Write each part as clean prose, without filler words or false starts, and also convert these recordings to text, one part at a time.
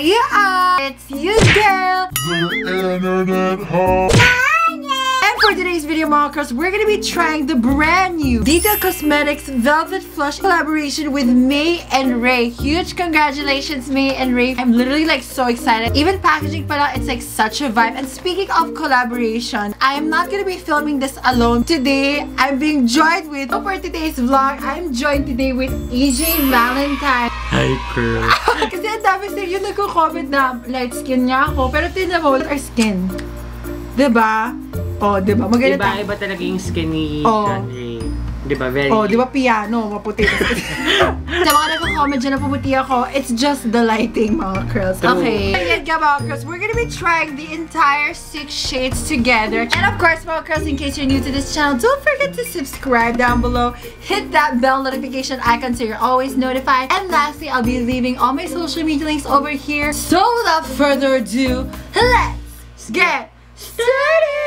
There you are! It's you, girl! The internet home! And for today's video, Mga Curls, we're gonna be trying the brand new Detail Cosmetics Velvet Flush collaboration with May and Ray. Huge congratulations, May and Ray. I'm literally like so excited. Even packaging pala, it's like such a vibe. And speaking of collaboration, I'm not gonna be filming this alone today. I'm being joined with, for today's vlog, I'm joined today with E.J. Valentine. Hi, girl. Kasi ang dami sa'yo yung nagko-comment na light skin niya ako. Pero tignan mo, our skin. Diba? Oh, diba? Maganda tayo. Iba talaga yung skin ni Sunny. Diba? Very... Oh, diba piano? Maputi. Sa mga nagko-comment dyan na pumuti ako, it's just the lighting, mga curls. Okay. Ayan ka, mga curls. We're gonna be trying the entire 6 shades together. And of course, mga curls, in case you're new to this channel, don't forget to subscribe down below. Hit that bell notification icon so you're always notified. And lastly, I'll be leaving all my social media links over here. So without further ado, let's get started!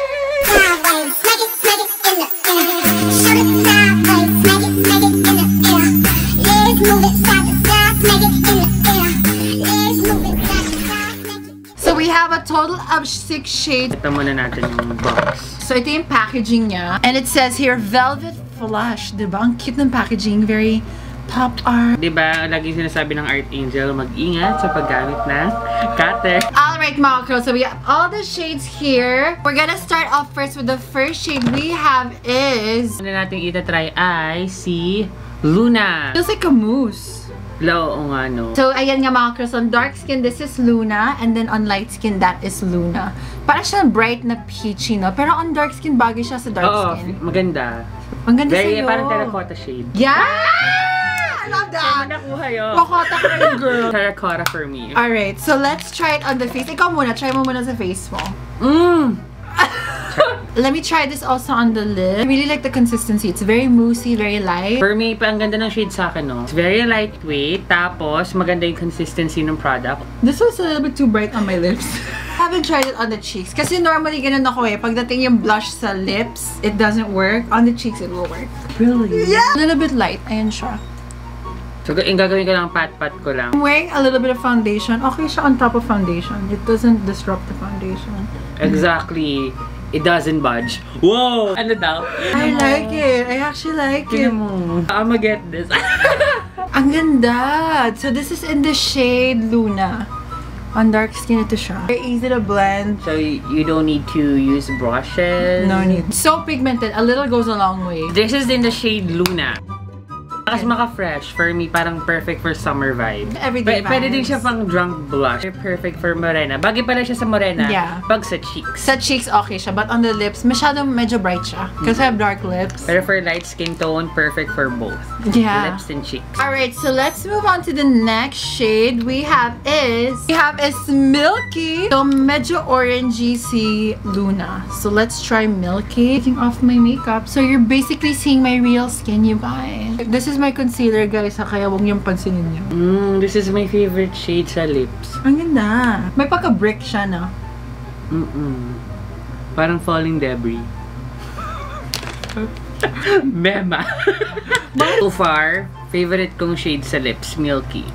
So we have a total of 6 shades. Ito muna natin yung box. So ito yung packaging niya. And it says here, Velvet Flush. Diba? Ang cute ng packaging. Very pop art. Diba? Lagi sinasabi ng Art Angel, mag-ingat sa paggamit ng cutter. Alright, mga curls. So we have all the shades here. We're gonna start off first with the first shade we have is... Ano natin itatry ay si Luna. Feels like a mousse. Oo nga, no. So, ayan nga mga curls. On dark skin, this is Luna. And then on light skin, that is Luna. Parang siya bright na peachy, no? Pero on dark skin, bagay siya sa dark skin. Oo, maganda. Maganda sa'yo. Very, parang terracotta shade. Yeah! I love that! Pakota ka rin, girl. Terracotta for me. Alright, so let's try it on the face. Ikaw muna, try mo muna sa face mo. Mmm! Let me try this also on the lip. I really like the consistency. It's very moussey, very light. For me, ang ganda ng shade sa akin, no? It's very lightweight, tapos maganda yung consistency ng product. This was a little bit too bright on my lips. I haven't tried it on the cheeks. Kasi normally ganun ako eh. Pagdating yung blush sa lips, it doesn't work. On the cheeks, it will work. Really? Yeah! A little bit light. Ayan siya. So, yung gagawin ko lang, pat-pat ko lang. I'm wearing a little bit of foundation. Okay siya on top of foundation. It doesn't disrupt the foundation. Exactly. It doesn't budge. Whoa! Ano daw? I like it. I actually like it. I'ma get this. Ang ganda! So, this is in the shade Luna. On dark skin, ito siya. Very easy to blend. So, you don't need to use brushes. No need. So pigmented. A little goes a long way. This is in the shade Luna. Kasi maka-fresh. For me, parang perfect for summer vibe. Everyday vibes. Pwede din siya pang drunk blush. Perfect for morena. Bagay pala siya sa morena. Yeah. Pag sa cheeks. Sa cheeks, okay siya. But on the lips, masyadong medyo bright siya. Kasi I have dark lips. Pero for light skin tone, perfect for both. Yeah. Lips and cheeks. Alright, so let's move on to the next shade we have is Milky. So, medyo orangey si Luna. So, let's try Milky. Taking off my makeup. So, you're basically seeing my real skin, you guys. This is my concealer, guys, kaya huwag niyong pansinin niyo. This is my favorite shade sa lips. Ang ganda. May pagka-brick siya, no? Parang falling debris. Mema. So far, favorite kong shade sa lips, Milky.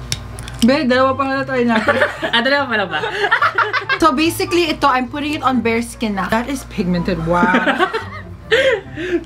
Be, dalawa pa na tayo natin. Dalawa pa na ba? So basically, ito, I'm putting it on bare skin na. That is pigmented. Wow.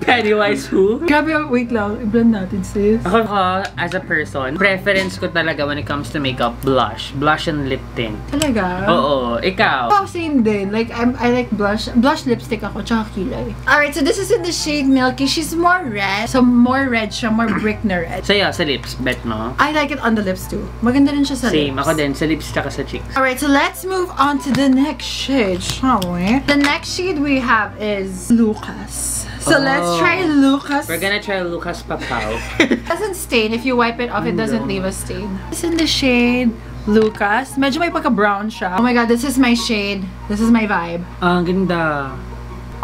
Pennywise who? Grabe, wait lang. I-blend natin, sis. Ako, as a person, preference ko talaga when it comes to makeup, blush. Blush and lip tint. Talaga? Oo. Ikaw? Oh, same din. Like, I like blush. Blush lipstick ako, tsaka kilay. Alright, so this is in the shade Milky. She's more red. So, more red siya. More brick na red. So, yeah, sa lips. Bet, no? I like it on the lips, too. Maganda rin siya sa lips. Same. Ako din. Sa lips, tsaka sa cheeks. Alright, so let's move on to the next shade, shall we? The next shade we have is Lucas. So let's try Lucas. We're gonna try Lucas Papaw. It doesn't stain. If you wipe it off, it doesn't leave a stain. It's in the shade Lucas. Medyo may pagka-brown siya. Oh my god, this is my shade. This is my vibe. Ang ganda.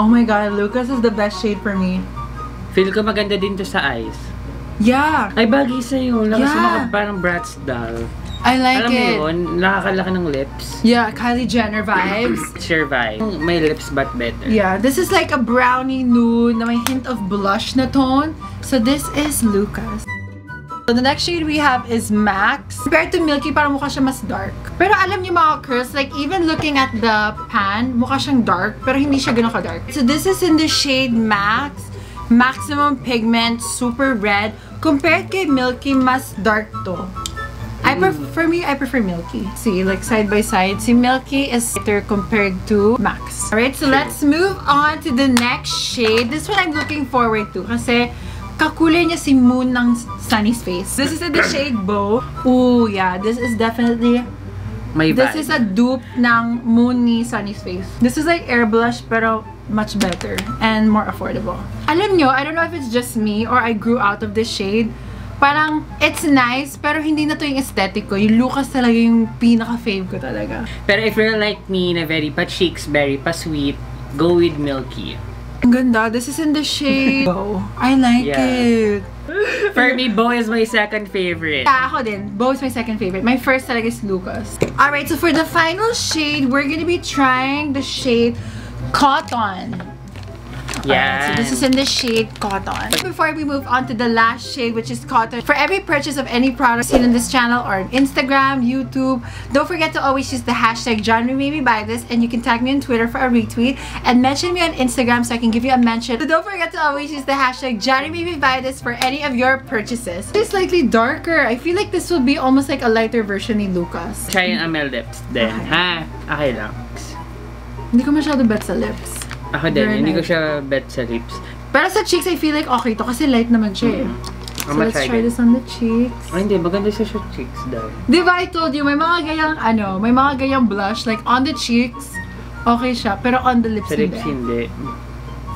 Oh my god, Lucas is the best shade for me. Feel ko maganda din to sa eyes. Yeah. Ay, bagay sa'yo. Lakas sumakap parang Bratz doll. I like it. Alam mo yun, nakakalaki ng lips. Yeah, Kylie Jenner vibes. Sure vibe. May lips but better. Yeah, this is like a brownie nude na may hint of blush na tone. So this is Lucas. So the next shade we have is Max. Compared to Milky, parang mukha siya mas dark. Pero alam niyo mga curls, like even looking at the pan, mukha siyang dark, pero hindi siya ganun ka-dark. So this is in the shade Max. Maximum pigment, super red. Compared kay Milky, mas dark to. For me, I prefer Milky. See, like side by side. See, Milky is lighter compared to Max. Alright, so let's move on to the next shade. This one I'm looking forward to kasi kakulay niya si Moon ng Sunny Space. This is the shade Bo. Ooh, yeah. This is definitely... This is a dupe ng Moon ni Sunny Space. This is like air blush pero much better and more affordable. Alam nyo, I don't know if it's just me or I grew out of this shade. Parang, it's nice, pero hindi na to yung aesthetic ko. Yung Lucas talaga yung pinaka-fave ko talaga. Pero if you're like me na very pa-cheeks, very pa-sweet, go with Milky. Ang ganda. This is in the shade Bo. I like it. For me, Bo is my second favorite. Yeah, ako din. Bo is my second favorite. My first talaga is Lucas. Alright, so for the final shade, we're gonna be trying the shade Cotton. Yeah. Right, so this is in the shade Cotton. Before we move on to the last shade, which is Cotton, for every purchase of any product seen on this channel or on Instagram, YouTube, don't forget to always use the hashtag January made me buy this, and you can tag me on Twitter for a retweet and mention me on Instagram so I can give you a mention. So don't forget to always use the hashtag January made me buy this for any of your purchases. It's slightly darker. I feel like this will be almost like a lighter version of Lucas. Try and amel lips then. Ha? Okay lang. Hindi ko masyado bet sa lips. Ako din, hindi ko siya bet sa lips. Pero sa cheeks, I feel like okay to kasi light naman siya eh. So let's try this on the cheeks. Ay hindi, maganda siya sa cheeks daw. Diba I told you, may mga gayang ano, may mga gayang blush. Like on the cheeks, okay siya. Pero on the lips, hindi. Sa lips, hindi.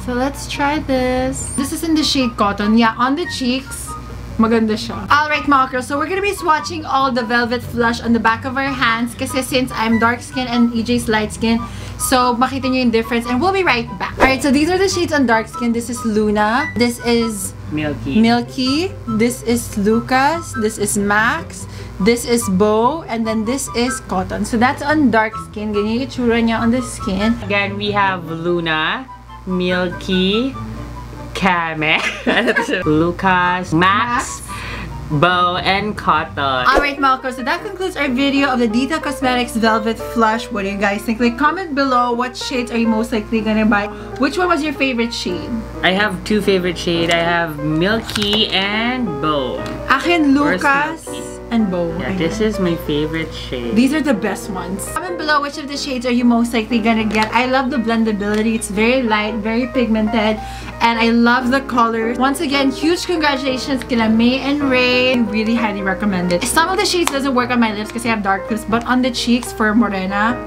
So let's try this. This is in the shade Cotton. Yeah, on the cheeks, maganda siya. Alright mga girls, so we're gonna be swatching all the Velvet Flush on the back of our hands kasi since I'm dark skin and EJ's light skin, so makita niyo yung difference and we'll be right back. Alright, so these are the shades on dark skin. This is Luna. This is Milky. This is Lucas. This is Max. This is Bo. And then this is Cotton. So that's on dark skin. Ganyan yung itsura niya on the skin. Again, we have Luna, Milky, Lucas, Max, Bo, and Cotton. Alright, Malco, so that concludes our video of the Detail Cosmetics Velvet Flush. What do you guys think? Like, comment below what shades are you most likely gonna buy. Which one was your favorite shade? I have two favorite shades. I have Milky and Bo. Akin, Lucas and Bo. Yeah, this is my favorite shade. These are the best ones. Comment below which of the shades are you most likely gonna get. I love the blendability. It's very light, very pigmented, and I love the colors. Once again, huge congratulations to May and Ray. I really highly recommend it. Some of the shades doesn't work on my lips because I have dark lips, but on the cheeks for morena,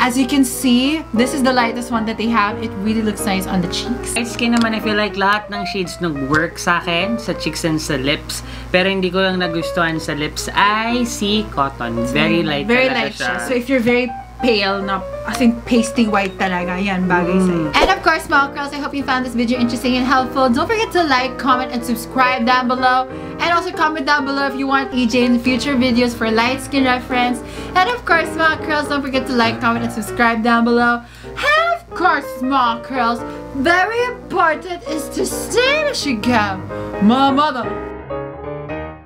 as you can see, this is the lightest one that they have. It really looks nice on the cheeks. Light skin naman, I feel like lahat ng shades nag-work sa akin, sa cheeks and sa lips. Pero hindi ko lang nagustuhan sa lips ay si Cotton. Very light talaga siya. Very light siya. So if you're very pale, na, I think pasty white talaga. Yan, bagay sa'yo. And of course, mga curls, I hope you found this video interesting and helpful. Don't forget to like, comment, and subscribe down below. And also comment down below if you want EJ in future videos for light skin reference. And of course, mga curls, don't forget to like, comment, and subscribe down below. And of course, mga curls, very important is to stay in Chicago. My mother.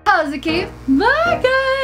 How's it, Kate? Bye, guys!